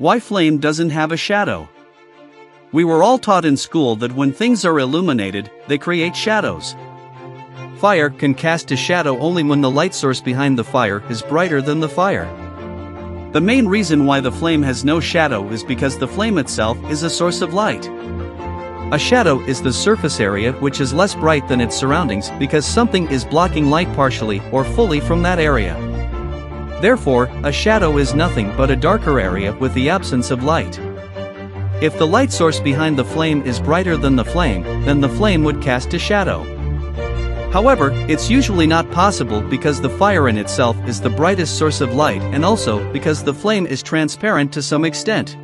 Why flame doesn't have a shadow? We were all taught in school that when things are illuminated, they create shadows. Fire can cast a shadow only when the light source behind the fire is brighter than the fire. The main reason why the flame has no shadow is because the flame itself is a source of light. A shadow is the surface area which is less bright than its surroundings because something is blocking light partially or fully from that area. Therefore, a shadow is nothing but a darker area with the absence of light. If the light source behind the flame is brighter than the flame, then the flame would cast a shadow. However, it's usually not possible because the fire in itself is the brightest source of light and also because the flame is transparent to some extent.